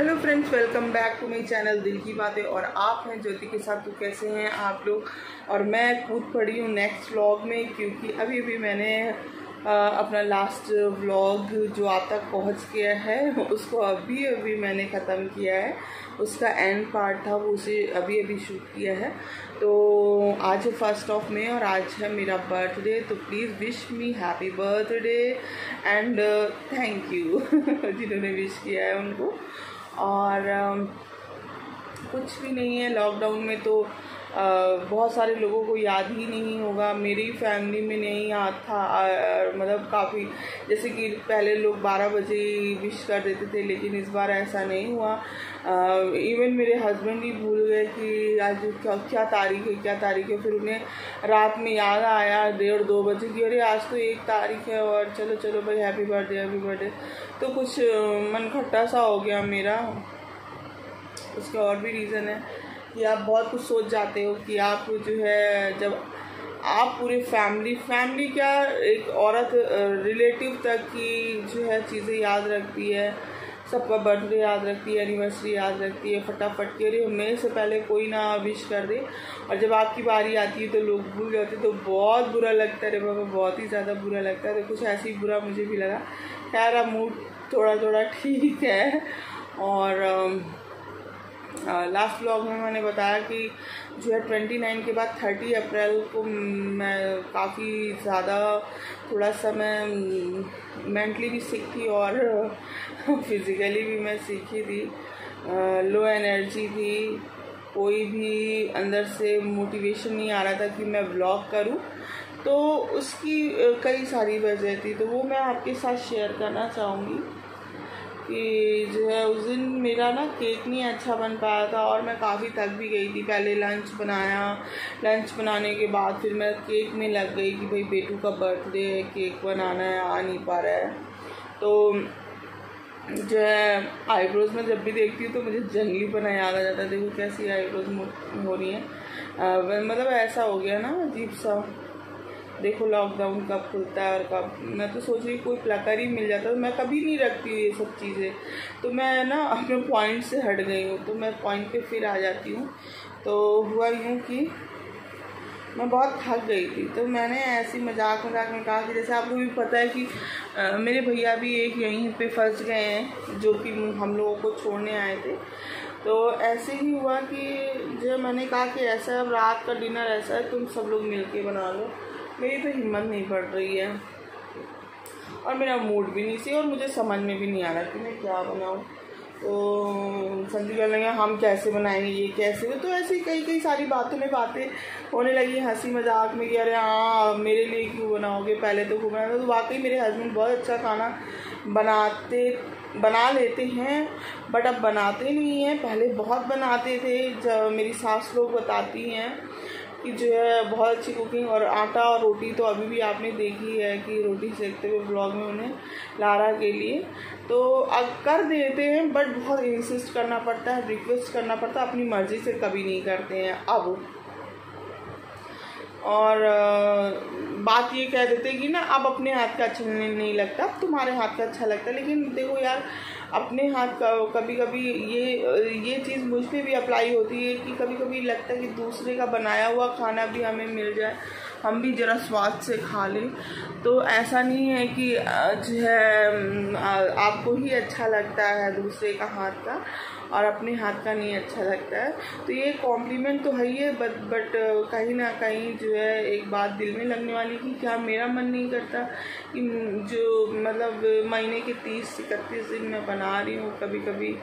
Hello friends, welcome back to my channel दिल की बातें। और आप हैं ज्योति के साथ। तो कैसे हैं आप लोग? और मैं कूद पड़ी हूँ नेक्स्ट व्लॉग में, क्योंकि अभी अभी मैंने अपना लास्ट व्लॉग जो आप तक पहुँच गया है उसको अभी मैंने ख़त्म किया है। उसका एंड पार्ट था, वो उसे अभी शूट किया है। तो आज है 1 मई और आज है मेरा बर्थडे। तो please wish me happy birthday and thank you जिन्होंने विश किया है उनको। और कुछ भी नहीं है, लॉकडाउन में तो बहुत सारे लोगों को याद ही नहीं होगा। मेरी फैमिली में नहीं याद था। मतलब काफ़ी, जैसे कि पहले लोग 12 बजे विश कर देते थे, लेकिन इस बार ऐसा नहीं हुआ। इवन मेरे हस्बैंड भी भूल गए कि आज क्या तारीख है फिर उन्हें रात में याद आया 1:30-2 बजे कि अरे आज तो 1 तारीख है और चलो चलो भाई हैप्पी बर्थडे तो कुछ मन खट्टा सा हो गया मेरा। उसका और भी रीज़न है कि आप बहुत कुछ सोच जाते हो कि आप जो है, जब आप पूरे फैमिली क्या एक औरत रिलेटिव तक की जो है चीज़ें याद रखती है, सबका बर्थडे याद रखती है, एनिवर्सरी याद रखती है फटाफट के, अरे मेरे से पहले कोई ना विश कर दे। और जब आपकी बारी आती है तो लोग भूल जाते, तो बहुत बुरा लगता है रे बाबा, बहुत ही ज़्यादा बुरा लगता है। तो कुछ ऐसे ही बुरा मुझे भी लगा। खैर अब मूड थोड़ा ठीक है। और लास्ट व्लॉग में मैंने बताया कि जो है 29 के बाद 30 अप्रैल को मैं काफ़ी ज़्यादा थोड़ा सा मैं मेंटली भी सिक थी और फिज़िकली भी मैं सिक ही थी। लो एनर्जी थी, कोई भी अंदर से मोटिवेशन नहीं आ रहा था कि मैं व्लॉग करूं। तो उसकी कई सारी वजह थी, तो वो मैं आपके साथ शेयर करना चाहूँगी कि जो है उस दिन मेरा ना केक नहीं अच्छा बन पाया था और मैं काफ़ी थक भी गई थी। पहले लंच बनाया, लंच बनाने के बाद फिर मैं केक में लग गई कि भाई बेटू का बर्थडे है, केक बनाना है, आ नहीं पा रहा है। तो जो है आईब्रोज़ में जब भी देखती हूँ तो मुझे जंगलीपन याद आ जाता है। देखो कैसी आईब्रोज़ हो रही है, मतलब ऐसा हो गया ना अजीब सा। देखो लॉकडाउन कब खुलता है और कब, मैं तो सोच रही कोई प्लकर ही मिल जाता है। मैं कभी नहीं रखती ये सब चीज़ें, तो मैं ना अपने पॉइंट से हट गई हूँ, तो मैं पॉइंट पे फिर आ जाती हूँ। तो हुआ यूँ कि मैं बहुत थक गई थी, तो मैंने ऐसी मजाक में कहा कि जैसे आपको भी पता है कि मेरे भैया भी एक यहीं पे फंस गए हैं जो कि हम लोगों को छोड़ने आए थे। तो ऐसे ही हुआ कि जो मैंने कहा कि ऐसा अब रात का डिनर ऐसा है, तुम सब लोग मिल के बना लो। मेरी तो हिम्मत नहीं बढ़ रही है और मेरा मूड भी नहीं सही और मुझे समझ में भी नहीं आ रहा कि मैं क्या बनाऊँ। तो संजू कह रहे हैं हम कैसे बनाएंगे, ये कैसे हो, तो ऐसी कई सारी बातें होने लगी हंसी मजाक में कि अरे हाँ मेरे लिए क्यों बनाओगे, पहले तो खूब बनाते। तो वाकई मेरे हस्बैंड बहुत अच्छा खाना बना लेते हैं, बट अब बनाते नहीं हैं। पहले बहुत बनाते थे, जब मेरी सास लोग बताती हैं कि जो है बहुत अच्छी कुकिंग। और आटा और रोटी तो अभी भी आपने देखी है कि रोटी सेकते हुए ब्लॉग में उन्हें लारा के लिए, तो अब कर देते हैं बट बहुत इंसिस्ट करना पड़ता है, रिक्वेस्ट करना पड़ता है, अपनी मर्ज़ी से कभी नहीं करते हैं अब। और बात ये कह देते हैं कि ना अब अपने हाथ का अच्छा नहीं लगता, अब तुम्हारे हाथ का अच्छा लगता है। लेकिन देखो यार, अपने हाथ का कभी कभी ये चीज़ मुझ पर भी अप्लाई होती है कि कभी कभी लगता है कि दूसरे का बनाया हुआ खाना भी हमें मिल जाए, हम भी ज़रा स्वाद से खा लें। तो ऐसा नहीं है कि जो है आपको ही अच्छा लगता है दूसरे का हाथ का और अपने हाथ का नहीं अच्छा लगता है। तो ये कॉम्प्लीमेंट तो है ही है, बट कहीं ना कहीं जो है एक बात दिल में लगने वाली कि क्या मेरा मन नहीं करता कि जो मतलब महीने के 30-31 दिन मैं बना रही हूँ, कभी कभी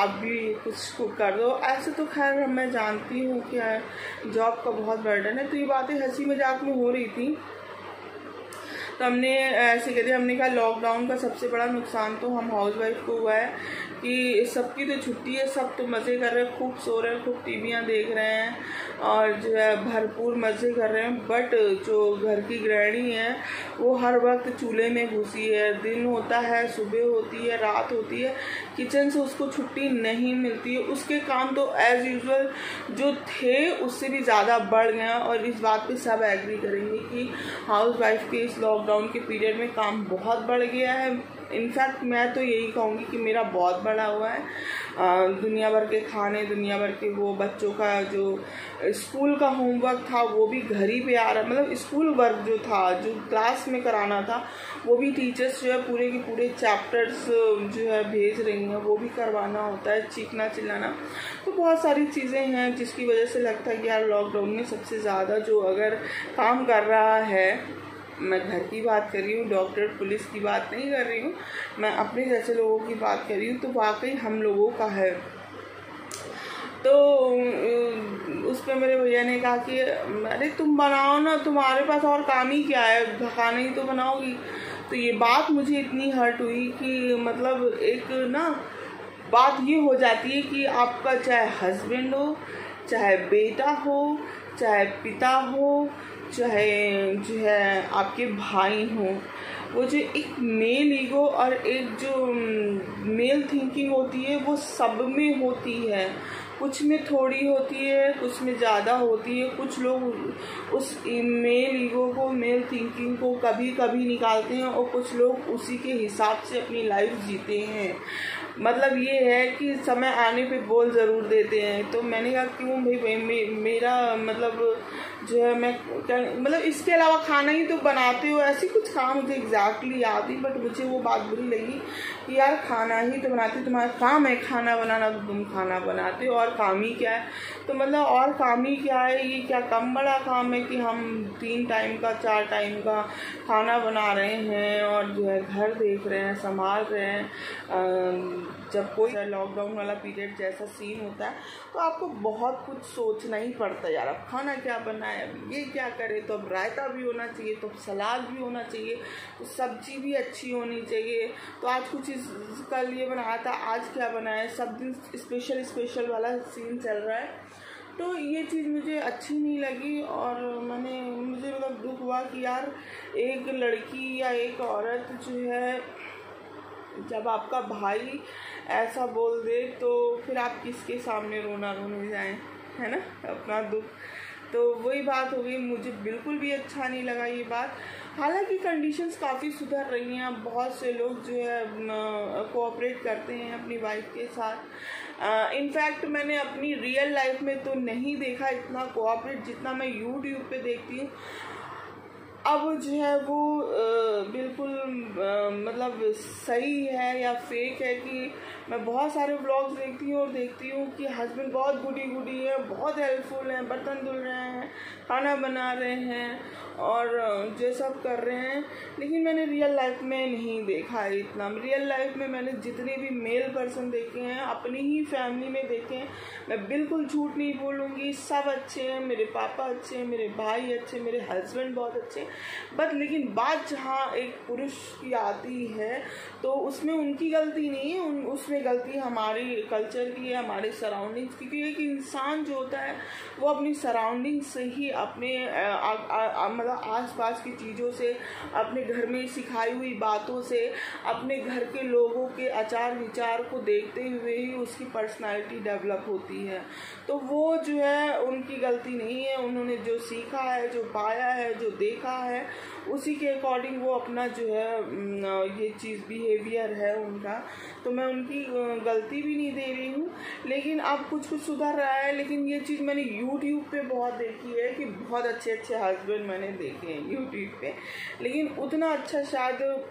आप भी कुछ को कर दो ऐसे। तो खैर मैं जानती हूँ कि जॉब का बहुत बर्डन है, तो ये बातें हंसी मजाक में हो रही थी। तो हमने ऐसे कह दिया, हमने कहा लॉकडाउन का सबसे बड़ा नुकसान तो हम हाउसवाइफ को हुआ है कि सबकी तो छुट्टी है, सब तो मज़े कर रहे हैं, खूब सो रहे हैं, खूब टीवियाँ देख रहे हैं और जो है भरपूर मज़े कर रहे हैं। बट जो घर की गृहिणी है वो हर वक्त चूल्हे में घुसी है, दिन होता है, सुबह होती है, रात होती है, किचन से उसको छुट्टी नहीं मिलती है। उसके काम तो एज़ यूज़ुअल जो थे उससे भी ज़्यादा बढ़ गए हैं। और इस बात पर सब एग्री करेंगे कि हाउसवाइफ के इस लॉकडाउन के पीरियड में काम बहुत बढ़ गया है। इनफैक्ट मैं तो यही कहूँगी कि मेरा बहुत बड़ा हुआ है। दुनिया भर के खाने, दुनिया भर के वो, बच्चों का जो स्कूल का होमवर्क था वो भी घर ही पे आ रहा, मतलब स्कूल वर्क जो था, जो क्लास में कराना था वो भी टीचर्स जो है पूरे के पूरे चैप्टर्स जो है भेज रही हैं, वो भी करवाना होता है, चीखना चिल्लाना। तो बहुत सारी चीज़ें हैं जिसकी वजह से लगता है कि यार लॉकडाउन में सबसे ज़्यादा जो अगर काम कर रहा है, मैं घर की बात कर रही हूँ, डॉक्टर पुलिस की बात नहीं कर रही हूँ, मैं अपने जैसे लोगों की बात कर रही हूँ, तो वाकई हम लोगों का है। तो उस पर मेरे भैया ने कहा कि अरे तुम बनाओ ना, तुम्हारे पास और काम ही क्या है, खाना ही तो बनाओगी। तो ये बात मुझे इतनी हर्ट हुई कि मतलब एक ना बात ये हो जाती है कि आपका चाहे हस्बैंड हो, चाहे बेटा हो, चाहे पिता हो, चाहे जो है आपके भाई हों, वो जो एक मेल ईगो और एक जो मेल थिंकिंग होती है वो सब में होती है। कुछ में थोड़ी होती है, कुछ में ज़्यादा होती है। कुछ लोग उस मेल ईगो को, मेल थिंकिंग को कभी कभी निकालते हैं और कुछ लोग उसी के हिसाब से अपनी लाइफ जीते हैं। मतलब ये है कि समय आने पे बोल ज़रूर देते हैं। तो मैंने कहा क्यों भाई, मेरा मतलब जो है मैं मतलब इसके अलावा खाना ही तो बनाते हो, ऐसी कुछ काम मुझे एग्जैक्टली याद नहीं, बट मुझे वो बात बुरी लगी कि यार खाना ही तो बनाते, तुम्हारा काम है खाना बनाना, तो तुम खाना बनाते हो, और काम ही क्या है। तो मतलब और काम ही क्या है, ये क्या कम बड़ा काम है कि हम 3 टाइम का 4 टाइम का खाना बना रहे हैं और जो है घर देख रहे हैं, संभाल रहे हैं। जब कोई लॉकडाउन वाला पीरियड जैसा सीन होता है तो आपको बहुत कुछ सोचना ही पड़ता है, यार अब खाना क्या बनाए, अब ये क्या करें, तो अब रायता भी होना चाहिए, तो सलाद भी होना चाहिए, तो सब्जी भी अच्छी होनी चाहिए, तो आज कुछ कल ये बनाया था, आज क्या बनाया, सब दिन स्पेशल स्पेशल वाला सीन चल रहा है। तो ये चीज़ मुझे अच्छी नहीं लगी और मुझे मतलब दुख हुआ कि यार एक लड़की या एक औरत जो है, जब आपका भाई ऐसा बोल दे तो फिर आप किसके सामने रोने जाएं, है ना, अपना दुख। तो वही बात हो गई, मुझे बिल्कुल भी अच्छा नहीं लगा ये बात। हालांकि कंडीशंस काफ़ी सुधर रही हैं, अब बहुत से लोग जो है कोऑपरेट करते हैं अपनी वाइफ के साथ। इनफैक्ट मैंने अपनी रियल लाइफ में तो नहीं देखा इतना कोऑपरेट जितना मैं यूट्यूब पे देखती हूँ। अब जो है वो बिल्कुल मतलब सही है या फेक है कि मैं बहुत सारे व्लॉग्स देखती हूँ और देखती हूँ कि हस्बैंड बहुत गुडी गुडी है, बहुत हेल्पफुल हैं, बर्तन धुल रहे हैं, खाना बना रहे हैं और जो सब कर रहे हैं, लेकिन मैंने रियल लाइफ में नहीं देखा है इतना। रियल लाइफ में मैंने जितने भी मेल पर्सन देखे हैं अपनी ही फैमिली में देखे हैं, मैं बिल्कुल झूठ नहीं बोलूँगी, सब अच्छे हैं, मेरे पापा अच्छे हैं, मेरे भाई अच्छे हैं, मेरे हस्बैंड बहुत अच्छे हैं, बट लेकिन बात जहाँ एक पुरुष की आती है तो उसमें उनकी गलती नहीं है, उसमें गलती हमारी कल्चर की है, हमारे सराउंडिंग्स की, क्योंकि एक इंसान जो होता है वो अपनी सराउंडिंग से ही, अपने आसपास की चीज़ों से, अपने घर में सिखाई हुई बातों से, अपने घर के लोगों के आचार विचार को देखते हुए ही उसकी पर्सनालिटी डेवलप होती है। तो वो जो है उनकी गलती नहीं है, उन्होंने जो सीखा है, जो पाया है, जो देखा है, उसी के अकॉर्डिंग वो अपना जो है ये चीज़ बिहेवियर है उनका, तो मैं उनकी गलती भी नहीं दे रही हूँ। लेकिन अब कुछ कुछ सुधर रहा है, लेकिन ये चीज़ मैंने यूट्यूब पे बहुत देखी है कि बहुत अच्छे अच्छे हस्बैंड मैंने देखे हैं यूट्यूब पे, लेकिन उतना अच्छा शायद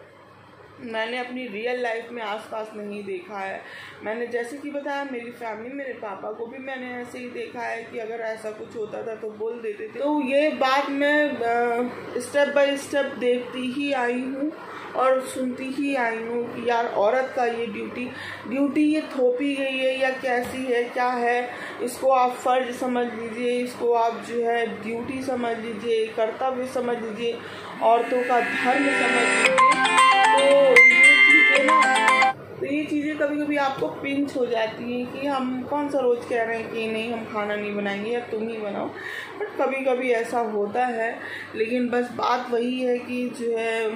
मैंने अपनी रियल लाइफ में आसपास नहीं देखा है। मैंने जैसे कि बताया मेरी फैमिली, मेरे पापा को भी मैंने ऐसे ही देखा है कि अगर ऐसा कुछ होता था तो बोल देते थे। तो ये बात मैं स्टेप बाय स्टेप देखती ही आई हूँ और सुनती ही आई हूँ कि यार औरत का ये ड्यूटी ये थोपी गई है या कैसी है क्या है, इसको आप फ़र्ज समझ लीजिए, इसको आप जो है ड्यूटी समझ लीजिए, कर्तव्य समझ लीजिए, औरतों का धर्म समझ लीजिए। तो ये चीज़ें कभी कभी आपको पिंच हो जाती हैं कि हम कौन सा रोज़ कह रहे हैं कि नहीं हम खाना नहीं बनाएंगे या तुम ही बनाओ, बट कभी कभी ऐसा होता है। लेकिन बस बात वही है कि जो है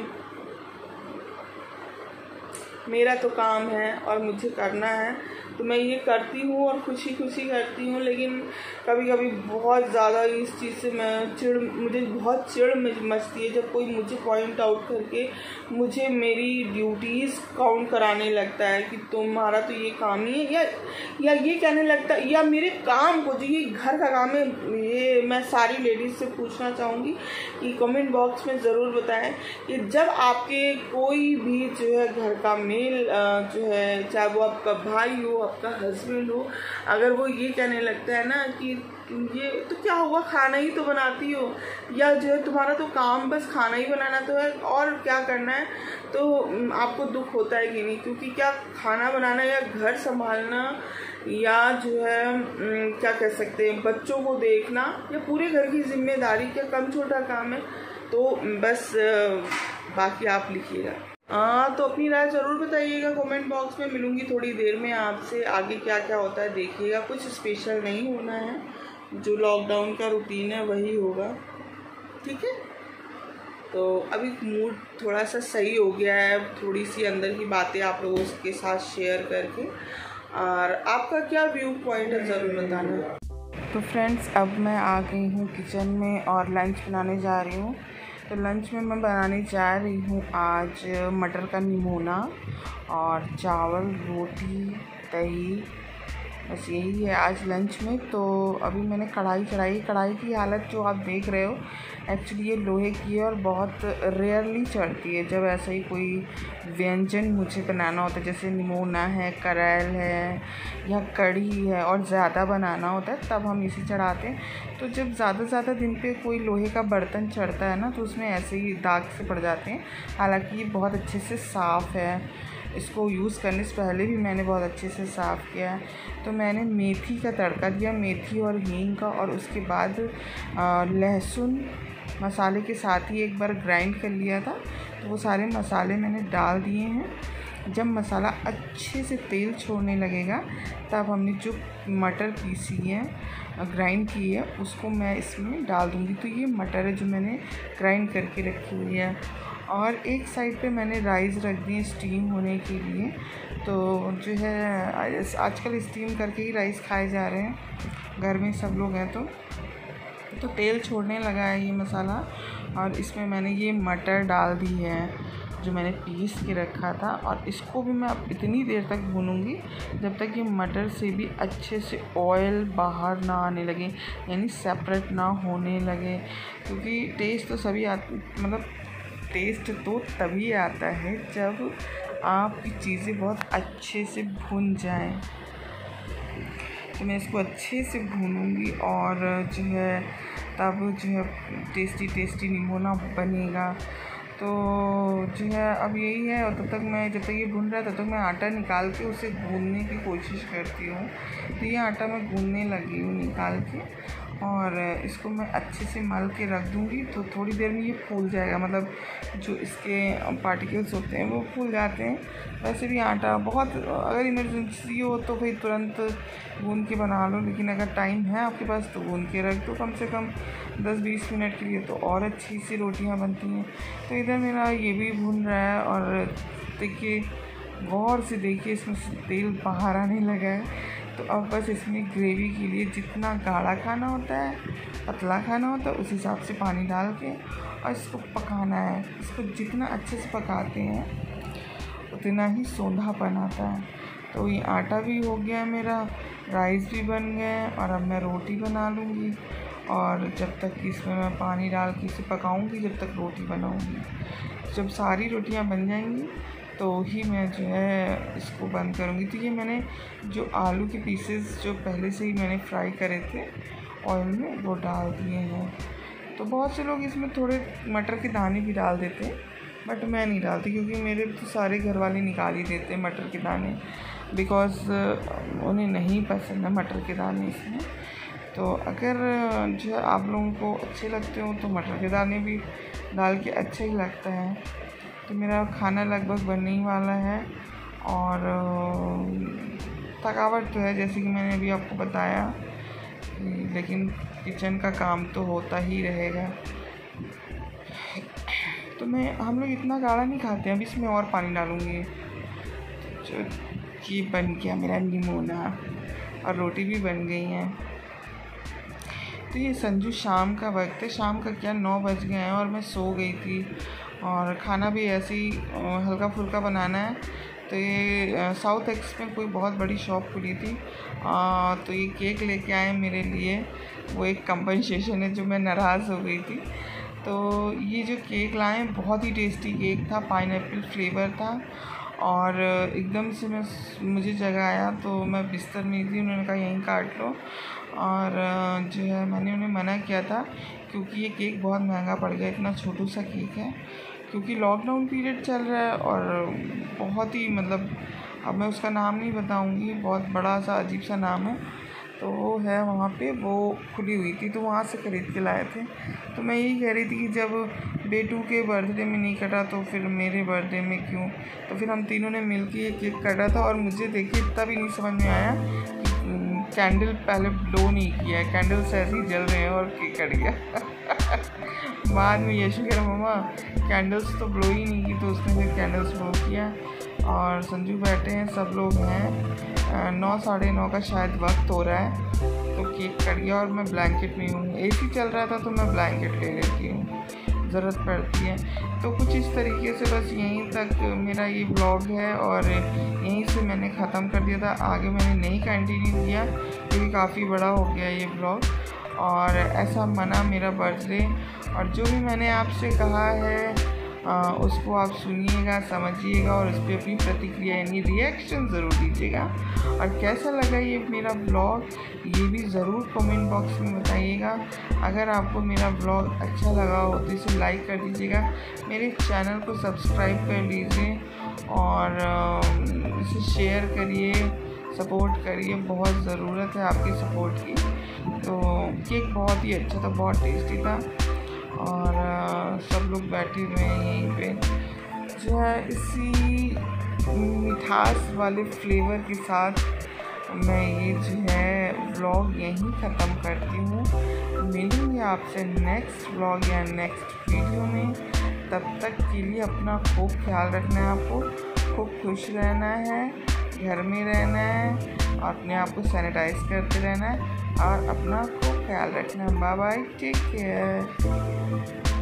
मेरा तो काम है और मुझे करना है, तो मैं ये करती हूँ और खुशी खुशी करती हूँ। लेकिन कभी कभी बहुत ज़्यादा इस चीज़ से मैं मुझे बहुत चिढ़ मचती है जब कोई मुझे पॉइंट आउट करके मुझे मेरी ड्यूटीज़ काउंट कराने लगता है कि तुम्हारा तो ये काम ही है, या ये कहने लगता है, या मेरे काम को जो ये घर का काम है, ये मैं सारी लेडीज़ से पूछना चाहूँगी कि कमेंट बॉक्स में ज़रूर बताएं कि जब आपके कोई भी जो है घर का मेल जो है, चाहे वो आपका भाई हो, आपका हस्बैंड हो, अगर वो ये कहने लगता है ना कि ये तो क्या हुआ, खाना ही तो बनाती हो, या जो है तुम्हारा तो काम बस खाना ही बनाना तो है और क्या करना है, तो आपको दुख होता है कि नहीं, क्योंकि क्या खाना बनाना या घर संभालना या जो है क्या कह सकते हैं बच्चों को देखना या पूरे घर की जिम्मेदारी क्या कम छोटा काम है? तो बस बाकी आप लिखिएगा। तो अपनी राय ज़रूर बताइएगा कमेंट बॉक्स में। मिलूंगी थोड़ी देर में आपसे, आगे क्या क्या होता है देखिएगा। कुछ स्पेशल नहीं होना है, जो लॉकडाउन का रूटीन है वही होगा, ठीक है। तो अभी मूड थोड़ा सा सही हो गया है, थोड़ी सी अंदर की बातें आप लोगों के साथ शेयर करके, और आपका क्या व्यू पॉइंट है ज़रूर बताना। तो फ्रेंड्स, अब मैं आ गई हूँ किचन में और लंच बनाने जा रही हूँ। तो लंच में मैं बनाने जा रही हूँ आज मटर का निमोना और चावल, रोटी, दही, बस यही है आज लंच में। तो अभी मैंने कढ़ाई चढ़ाई। कढ़ाई की हालत जो आप देख रहे हो, एक्चुअली ये लोहे की है और बहुत रेयरली चढ़ती है। जब ऐसा ही कोई व्यंजन मुझे बनाना होता है, जैसे निमोना है, करेल है या कढ़ी है, और ज़्यादा बनाना होता है, तब हम इसे चढ़ाते हैं। तो जब ज़्यादा दिन पे कोई लोहे का बर्तन चढ़ता है ना, तो उसमें ऐसे ही दाग से पड़ जाते हैं। हालांकि ये बहुत अच्छे से साफ़ है, इसको यूज़ करने से पहले भी मैंने बहुत अच्छे से साफ़ किया है। तो मैंने मेथी का तड़का दिया, मेथी और हींग का, और उसके बाद लहसुन मसाले के साथ ही एक बार ग्राइंड कर लिया था। तो वो सारे मसाले मैंने डाल दिए हैं। जब मसाला अच्छे से तेल छोड़ने लगेगा, तब हमने जो मटर पीसी है, ग्राइंड की है, उसको मैं इसमें डाल दूँगी। तो ये मटर है जो मैंने ग्राइंड करके रखी हुई है, और एक साइड पे मैंने राइस रख दिए स्टीम होने के लिए। तो जो है आजकल स्टीम करके ही राइस खाए जा रहे हैं घर में सब लोग हैं। तो तेल छोड़ने लगा है ये मसाला, और इसमें मैंने ये मटर डाल दी है जो मैंने पीस के रखा था, और इसको भी मैं अब इतनी देर तक भूनूंगी जब तक ये मटर से भी अच्छे से ऑयल बाहर ना आने लगे, यानी सेपरेट ना होने लगे। क्योंकि टेस्ट तो सभी टेस्ट तो तभी आता है जब आपकी चीज़ें बहुत अच्छे से भुन जाएं। तो मैं इसको अच्छे से भूनूंगी और जो है तब जो है टेस्टी निमोना बनेगा। तो जो है अब यही है, और तब तक मैं, जब तक ये भुन रहा है, तब तक मैं आटा निकाल के उसे गूंदने की कोशिश करती हूँ। तो ये आटा मैं गूंदने लगी हूँ निकाल के, और इसको मैं अच्छे से मल के रख दूँगी। तो थोड़ी देर में ये फूल जाएगा, मतलब जो इसके पार्टिकल्स होते हैं वो फूल जाते हैं। वैसे भी आटा बहुत, अगर इमरजेंसी हो तो भाई तुरंत गूंद के बना लो, लेकिन अगर टाइम है आपके पास तो गूंद के रख दो कम से कम 10-20 मिनट के लिए, तो और अच्छी सी रोटियाँ बनती हैं। तो इधर मेरा ये भी भून रहा है, और देखिए गौर से देखिए इसमें तेल बाहर आने लगा है। तो अब बस इसमें ग्रेवी के लिए जितना गाढ़ा खाना होता है, पतला खाना होता है, उस हिसाब से पानी डाल के और इसको पकाना है। इसको जितना अच्छे से पकाते हैं उतना ही सोंधापन आता है। तो ये आटा भी हो गया मेरा, राइस भी बन गए, और अब मैं रोटी बना लूँगी। और जब तक इसमें मैं पानी डाल के इसे पकाऊँगी, जब तक रोटी बनाऊँगी, जब सारी रोटियाँ बन जाएंगी तो ही मैं जो है इसको बंद करूँगी। तो ये मैंने जो आलू के पीसेस जो पहले से ही मैंने फ्राई करे थे ऑयल में, वो डाल दिए हैं। तो बहुत से लोग इसमें थोड़े मटर के दाने भी डाल देते हैं, बट मैं नहीं डालती, क्योंकि मेरे तो सारे घर वाले निकाल ही देते हैं मटर के दाने, बिकॉज़ उन्हें नहीं पसंद है मटर के दाने इसमें। तो अगर जो है आप लोगों को अच्छे लगते हो तो मटर के दाने भी डाल के अच्छा ही लगता है। तो मेरा खाना लगभग बनने ही वाला है, और थकावट तो है जैसे कि मैंने अभी आपको बताया, लेकिन किचन का काम तो होता ही रहेगा। तो हम लोग इतना गाढ़ा नहीं खाते हैं। अब इसमें और पानी डालूँगी, की बन गया मेरा निमोना और रोटी भी बन गई है। तो ये संजू शाम का वक्त है, शाम का क्या 9 बज गए हैं और मैं सो गई थी और खाना भी ऐसे ही हल्का फुल्का बनाना है। तो ये साउथ एक्स में कोई बहुत बड़ी शॉप खुली थी तो ये केक लेके आए मेरे लिए, वो एक कंपनसेशन है जो मैं नाराज़ हो गई थी। तो ये जो केक लाए बहुत ही टेस्टी केक था, पाइनएप्पल फ्लेवर था और एकदम से मैं मुझे जगाया तो मैं बिस्तर में थी, उन्होंने कहा यहीं काट लो और जो है मैंने उन्हें मना किया था क्योंकि ये केक बहुत महंगा पड़ गया, इतना छोटू सा केक है क्योंकि लॉकडाउन पीरियड चल रहा है और बहुत ही मतलब अब मैं उसका नाम नहीं बताऊंगी, बहुत बड़ा सा अजीब सा नाम है। तो वो है वहाँ पे, वो खुली हुई थी तो वहाँ से ख़रीद के लाए थे। तो मैं यही कह रही थी कि जब बेटू के बर्थडे में नहीं कटा तो फिर मेरे बर्थडे में क्यों, तो फिर हम तीनों ने मिलकर ये केक काटा था। और मुझे देखिए इतना भी नहीं समझ में आया कि कैंडल पहले ब्लो नहीं किया है, कैंडल से ऐसे ही जल रहे हैं और केक कट गया। बाद में यशु कह रहा मम्मा कैंडल्स तो ब्लो ही नहीं की, तो उसने फिर कैंडल्स ब्लो किया और संजू बैठे हैं, सब लोग हैं। 9 साढ़े 9 का शायद वक्त हो रहा है तो केक कट गया और मैं ब्लैंकेट में हूँ, AC चल रहा था तो मैं ब्लैंकेट ले लेती हूँ, ज़रूरत पड़ती है। तो कुछ इस तरीके से बस यहीं तक मेरा ये ब्लॉग है और यहीं से मैंने ख़त्म कर दिया था, आगे मैंने नहीं कंटिन्यू किया क्योंकि काफ़ी बड़ा हो गया ये ब्लॉग। और ऐसा मना मेरा बर्थडे और जो भी मैंने आपसे कहा है उसको आप सुनिएगा, समझिएगा और उस पर अपनी प्रतिक्रिया यानी रिएक्शन ज़रूर दीजिएगा। और कैसा लगा ये मेरा ब्लॉग ये भी ज़रूर कमेंट बॉक्स में बताइएगा। अगर आपको मेरा ब्लॉग अच्छा लगा हो तो इसे लाइक कर दीजिएगा, मेरे चैनल को सब्सक्राइब कर लीजिए और इसे शेयर करिए, सपोर्ट करिए, बहुत ज़रूरत है आपकी सपोर्ट की। तो केक बहुत ही अच्छा था, बहुत टेस्टी था और सब लोग बैठे हुए हैं यहीं पे जो है, इसी मिठास वाले फ्लेवर के साथ मैं ये जो है व्लॉग यहीं ख़त्म करती हूँ। मिलूँगी आपसे नेक्स्ट व्लॉग या नेक्स्ट वीडियो में, तब तक के लिए अपना खूब ख्याल रखना है, आपको खूब खुश रहना है, घर में रहना है, अपने आप को सैनिटाइज करते रहना है और अपना खूब ख्याल रखना है। Bye bye, take care.